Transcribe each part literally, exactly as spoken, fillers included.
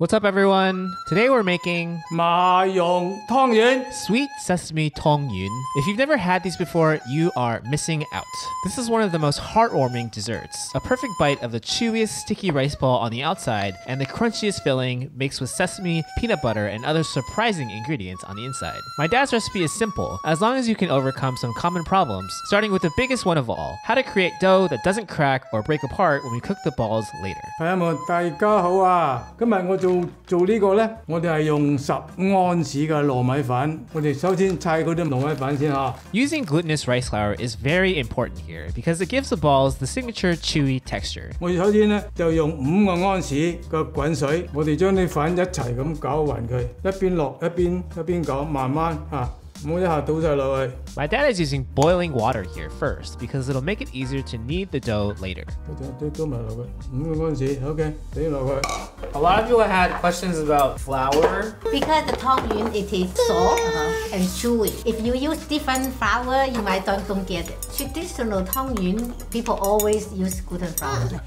What's up, everyone? Today we're making Ma Yong Tangyuan Sweet Sesame Tangyuan. If you've never had these before, you are missing out. This is one of the most heartwarming desserts. A perfect bite of the chewiest sticky rice ball on the outside and the crunchiest filling mixed with sesame, peanut butter, and other surprising ingredients on the inside. My dad's recipe is simple, as long as you can overcome some common problems, starting with the biggest one of all, how to create dough that doesn't crack or break apart when we cook the balls later. 做呢個咧，我哋係用十盎司嘅糯米粉。我哋首先砌嗰啲糯米粉先嚇。Using glutinous rice flour is very important here because it gives the balls the signature chewy texture. 我哋首先咧就用五個盎司嘅滾水，我哋將啲粉一齊咁攪勻佢，一邊落一邊一邊攪，慢慢嚇。 My dad is using boiling water here first because it'll make it easier to knead the dough later. A lot of people had questions about flour. Because the tangyuan, it is soft uh-huh. and chewy. If you use different flour, you might don't, don't get it. Traditional tangyuan, people always use gluten flour.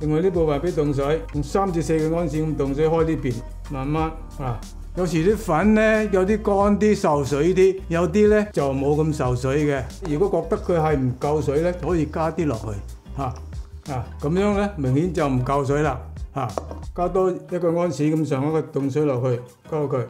另外呢部分俾凍水，用三至四個安士咁凍水開呢邊，慢慢啊。 有時啲粉咧有啲乾啲、受水啲，有啲咧就冇咁受水嘅。如果覺得佢係唔夠水咧，可以加啲落去嚇啊！咁樣咧明顯就唔夠水啦嚇、啊，加多一個安士咁上一個凍水落去，加佢，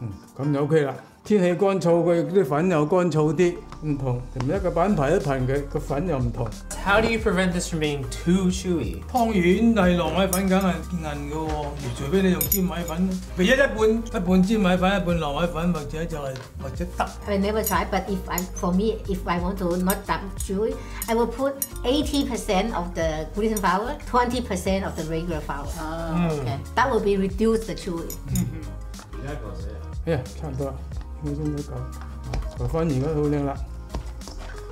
嗯咁就 OK 啦。天氣乾燥，佢啲粉又乾燥啲，唔同同一個品牌一瓶嘅個粉又唔同。 How do you prevent this from being too chewy? 湯圓係糯米粉，梗係硬嘅喎，除非你用粘米粉，唯一一半一半粘米粉，一半糯米粉，或者就係或者得。I never tried, but if I for me, if I want to not that chewy, I will put eighty percent of the gluten flour, twenty percent of the regular flour. Oh, okay. That will be reduce the chewy. 而家夠死啊！哎呀，差唔多啦，輕鬆咗嚿，台翻而家好靚啦。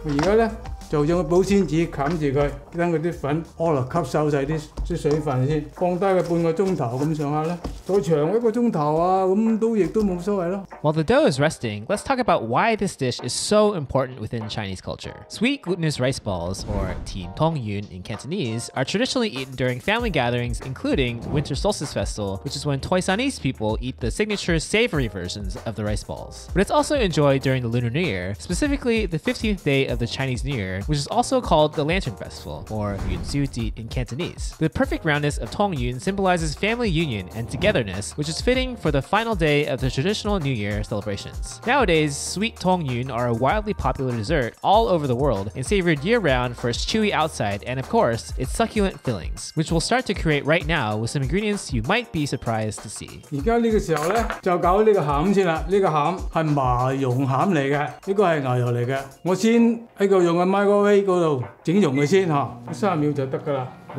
而家咧。 就用個保鮮紙冚住佢，等佢啲粉可能吸收曬啲啲水分先，放低佢半個鐘頭咁上下啦。再長一個鐘頭啊，咁都亦都冇所謂咯。While the dough is resting, let's talk about why this dish is so important within Chinese culture. Sweet glutinous rice balls, or tian tongyuan in Cantonese, are traditionally eaten during family gatherings, including Winter Solstice Festival, which is when Toisanese people eat the signature savory versions of the rice balls. But it's also enjoyed during the Lunar New Year, specifically the fifteenth day of the Chinese New Year, which is also called the Lantern Festival, or Yun Siu Ji in Cantonese. The perfect roundness of Tangyuan symbolizes family union and togetherness, which is fitting for the final day of the traditional New Year celebrations. Nowadays, sweet Tangyuan are a wildly popular dessert all over the world and savored year-round for its chewy outside and, of course, its succulent fillings, which we'll start to create right now with some ingredients you might be surprised to see. 而家呢個時候咧，就搞呢個餡先啦。呢個餡係麻蓉餡嚟嘅，呢個係牛油嚟嘅。我先喺個用個咪。 We're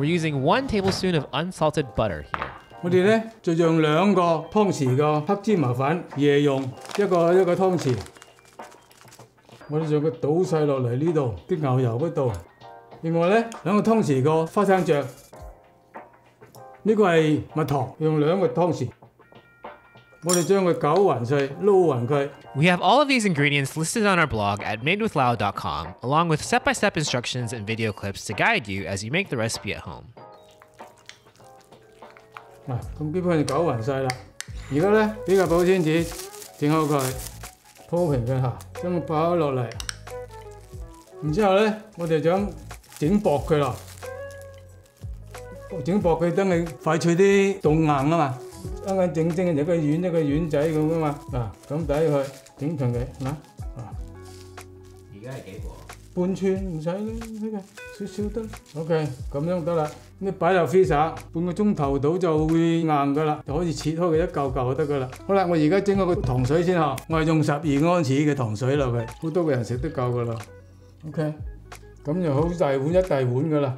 using one tablespoon of unsalted butter here. 我哋咧就用兩個湯匙嘅黑芝麻粉，椰蓉一個一個湯匙。我哋將佢倒曬落嚟呢度啲牛油嗰度。另外咧兩個湯匙嘅花生醬，呢個係蜜糖，用兩個湯匙。 We have all of these ingredients listed on our blog at made with lau dot com, along with step-by-step instructions and video clips to guide you as you make the recipe at home. 嗱，咁基本上攪勻曬啦。而家咧，俾個保鮮紙整好佢，鋪平佢下，將佢擺咗落嚟。然之後咧，我哋就整薄佢啦。整薄佢，等佢快脆啲凍硬啊嘛。 啱啱整蒸一個丸一個丸仔咁噶嘛，嗱咁抵佢整長佢嗱，而家係幾個？半寸唔使啦，呢個少少得。OK， 咁樣得啦。你擺落 freezer 半個鐘頭到就會硬噶啦，就可以切開佢一嚿嚿就得噶啦。好啦，我而家整嗰個糖水先嚇，我係用十二盎司嘅糖水落去，好多個人食都夠噶啦。OK， 咁就好大碗一大碗噶啦。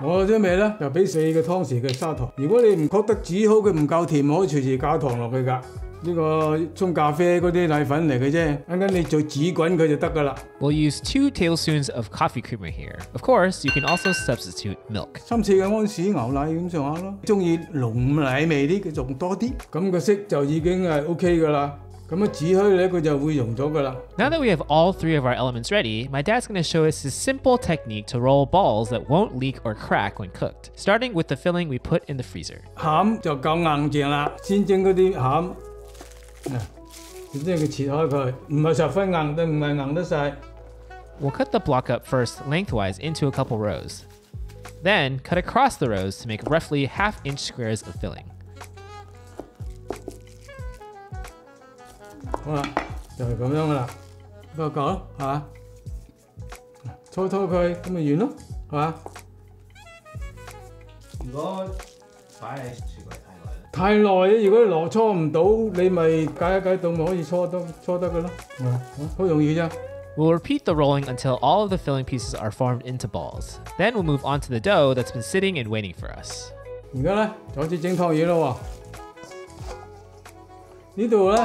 我啲味咧就俾四個湯匙嘅砂糖。如果你唔覺得煮好佢唔夠甜，可以隨時加糖落去㗎。呢個沖咖啡嗰啲奶粉嚟嘅啫，啱啱你再煮滾佢就得㗎啦。We'll use two tablespoons of coffee creamer here. Of course, you can also substitute milk. 三四個安士牛奶咁上下咯，中意濃奶味啲嘅仲多啲。咁個色就已經係 OK 㗎啦。Now that we have all three of our elements ready, my dad's going to show us his simple technique to roll balls that won't leak or crack when cooked, starting with the filling we put in the freezer. We'll cut the block up first lengthwise into a couple rows. Then cut across the rows to make roughly half-inch squares of filling. We'll repeat the rolling until all of the filling pieces are formed into balls. Then we'll move on to the dough that's been sitting and waiting for us. We'll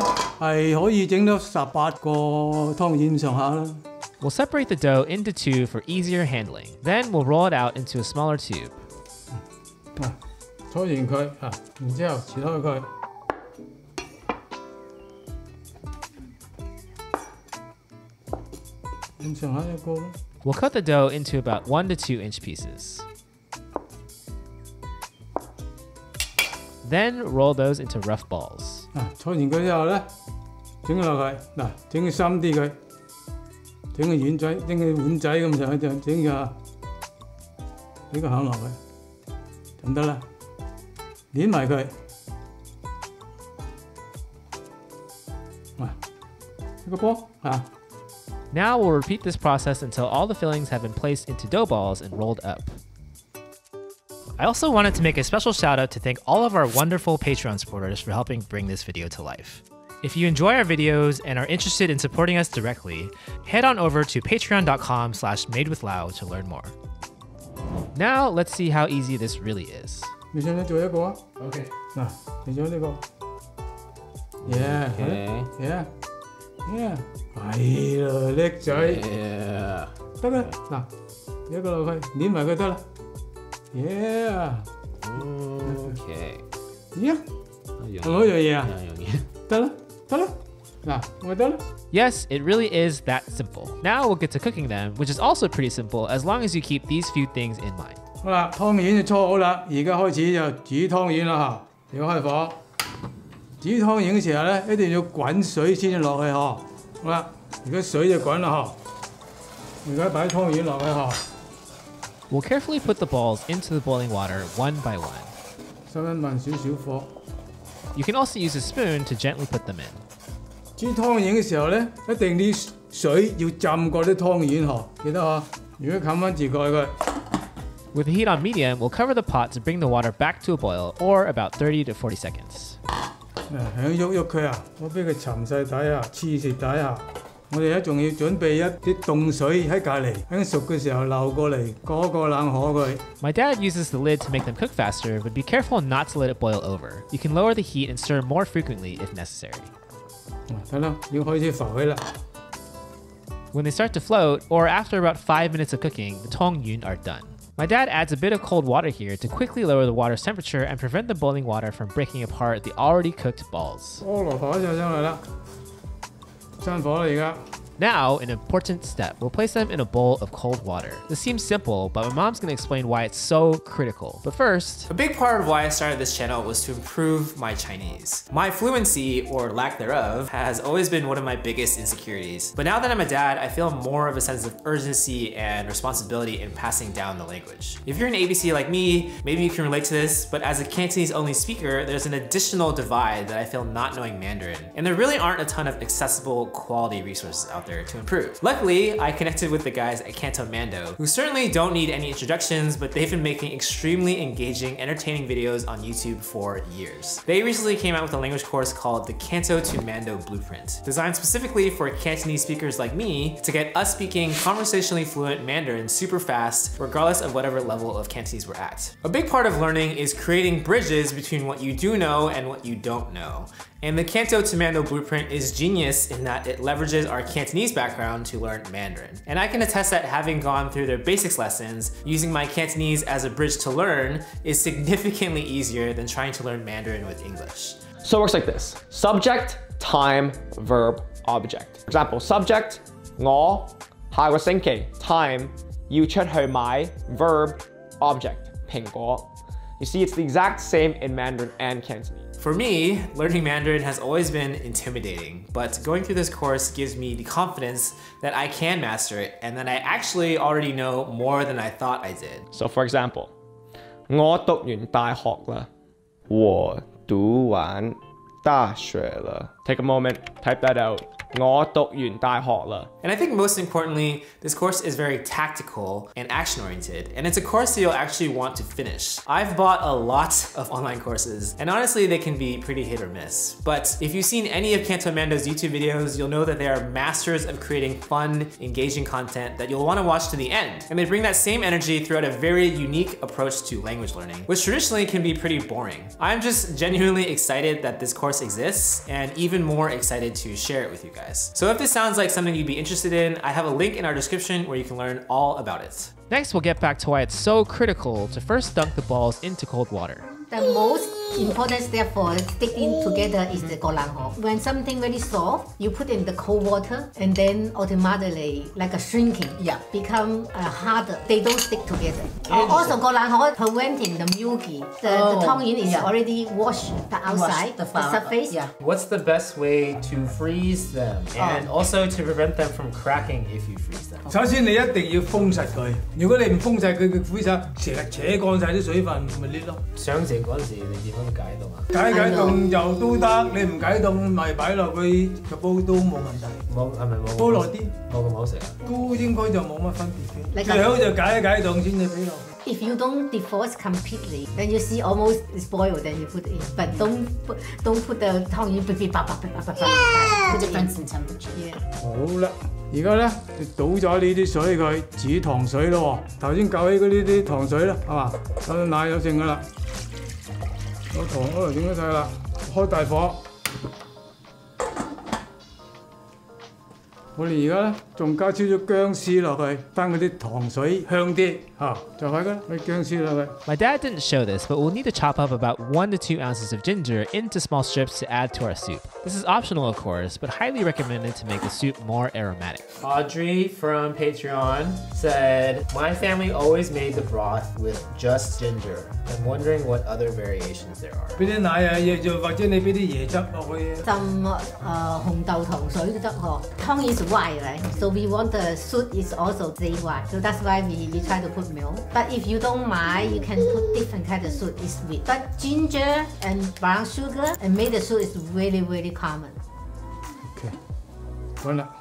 separate the dough into two for easier handling. Then we'll roll it out into a smaller tube. We'll cut the dough into about one to two inch pieces. Then roll those into rough balls. Now we'll repeat this process until all the fillings have been placed into dough balls and rolled up. I also wanted to make a special shout out to thank all of our wonderful Patreon supporters for helping bring this video to life. If you enjoy our videos and are interested in supporting us directly, head on over to patreon.com slash madewithlau to learn more. Now let's see how easy this really is. Okay. Yeah. Okay. Yeah. Yeah. Yeah. Yeah. Yeah. Okay. Yeah. Yes, it really is that simple. Now we'll get to cooking them, which is also pretty simple as long as you keep these few things in mind. We'll carefully put the balls into the boiling water one by one. You can also use a spoon to gently put them in. With the heat on medium, we'll cover the pot to bring the water back to a boil, or about thirty to forty seconds. My dad uses the lid to make them cook faster, but be careful not to let it boil over. You can lower the heat and stir more frequently if necessary. When they start to float, or after about five minutes of cooking, the tong yun are done. My dad adds a bit of cold water here to quickly lower the water's temperature and prevent the boiling water from breaking apart the already cooked balls. Now, an important step. We'll place them in a bowl of cold water. This seems simple, but my mom's gonna explain why it's so critical. But first, a big part of why I started this channel was to improve my Chinese. My fluency, or lack thereof, has always been one of my biggest insecurities. But now that I'm a dad, I feel more of a sense of urgency and responsibility in passing down the language. If you're an A B C like me, maybe you can relate to this, but as a Cantonese-only speaker, there's an additional divide that I feel not knowing Mandarin. And there really aren't a ton of accessible, quality resources out there to improve. Luckily, I connected with the guys at Canto to Mando, who certainly don't need any introductions, but they've been making extremely engaging, entertaining videos on YouTube for years. They recently came out with a language course called the Canto to Mando Blueprint, designed specifically for Cantonese speakers like me to get us speaking conversationally fluent Mandarin super fast, regardless of whatever level of Cantonese we're at. A big part of learning is creating bridges between what you do know and what you don't know. And the Canto to Mando Blueprint is genius in that it leverages our Cantonese background to learn Mandarin. And I can attest that having gone through their basics lessons, using my Cantonese as a bridge to learn is significantly easier than trying to learn Mandarin with English. So it works like this. Subject, time, verb, object. For example, subject, 我下個星期 time 要出去買 verb, object, 蘋果. You see, it's the exact same in Mandarin and Cantonese. For me, learning Mandarin has always been intimidating, but going through this course gives me the confidence that I can master it and that I actually already know more than I thought I did. So for example, 我讀完大學了。我讀完大學了。Take a moment, type that out. 我讀完大學了. And I think most importantly, this course is very tactical and action-oriented, and it's a course that you'll actually want to finish. I've bought a lot of online courses, and honestly, they can be pretty hit or miss. But if you've seen any of Canto Mando's YouTube videos, you'll know that they are masters of creating fun, engaging content that you'll want to watch to the end. And they bring that same energy throughout a very unique approach to language learning, which traditionally can be pretty boring. I'm just genuinely excited that this course exists, and even more excited to share it with you guys. So if this sounds like something you'd be interested in, I have a link in our description where you can learn all about it. Next, we'll get back to why it's so critical to first dunk the balls into cold water. The most important step for sticking together is the golang. When something very soft, you put in the cold water and then automatically, like a shrinking, yeah, become uh, harder. They don't stick together. Uh, also, golang preventing the milky. The, oh, the tongue in is yeah. already washed the outside, Wash the, the surface. Yeah. What's the best way to freeze them and oh. also to prevent them from cracking if you freeze them? Okay. 首先你一定要封實佢，如果你唔封實佢，佢freeze曬，成日扯乾曬啲水分，咪裂咯。想食。 嗰陣時你點樣解凍啊？解解凍又都得，你唔解凍咪擺落去個煲都冇問題。冇係咪冇？煲落啲冇咁好食啊？都應該就冇乜分別嘅。最好就解一解凍先至俾落。 If you don't defrost completely, then you see almost it's boiled, then you put it in. But don't put, don't put the tongue in, put it in. It depends on temperature. Yeah. 好啦，而家咧就倒咗呢啲水佢，煮糖水咯喎。頭先攪起嗰啲啲糖水啦，係嘛？有奶有剩噶啦。 個糖嗰度整咗曬啦，開大火。我哋而家咧仲加少少薑絲落去，等嗰啲糖水香啲嚇，就係㗎，啲薑絲落去。My dad didn't show this, but we'll need to chop up about one to two ounces of ginger into small strips to add to our soup. This is optional, of course, but highly recommended to make the soup more aromatic. Audrey from Patreon said, "My family always made the broth with just ginger. I'm wondering what other variations there are." 俾啲奶啊，又又或者你俾啲椰汁落去。浸誒紅豆糖水都得呵。Tongue is white, right? So we want the soup is also very white. So that's why we we try to put milk. But if you don't mind, you can put different kind of soup. It's sweet. But ginger and brown sugar and made the soup is really really common. Okay. Why not?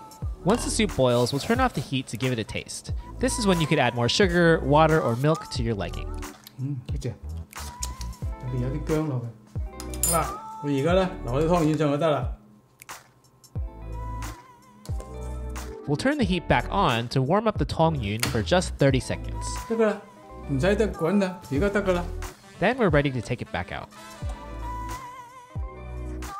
Once the soup boils, we'll turn off the heat to give it a taste. This is when you could add more sugar, water, or milk to your liking. 嗯，一隻入邊有啲薑落去。嗱，我而家咧留喺湯圓上就得啦。 We'll turn the heat back on to warm up the tongyuan for just thirty seconds. 得噶啦，唔使得滾啦，而家得噶啦。Then we're ready to take it back out.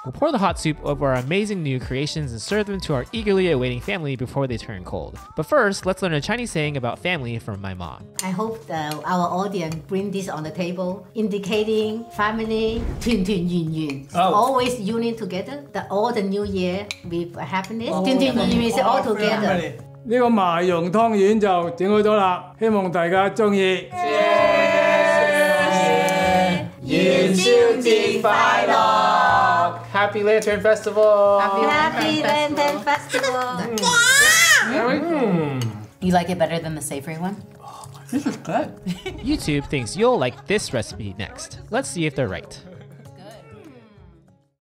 We'll pour the hot soup over our amazing new creations and serve them to our eagerly awaiting family before they turn cold. But first, let's learn a Chinese saying about family from my mom. I hope that our audience bring this on the table, indicating family, 團團圓圓. Oh. Always union together, that all the new year with happiness. 團團圓圓 is all together. 呢個麻蓉湯圓就整好咗啦，希望大家中意。元宵節快樂！ Happy Lantern Festival! Happy, Happy Lantern Festival! Lantern Festival. Mm. Mm. You like it better than the savory one? Oh, this is good. YouTube thinks you'll like this recipe next. Let's see if they're right.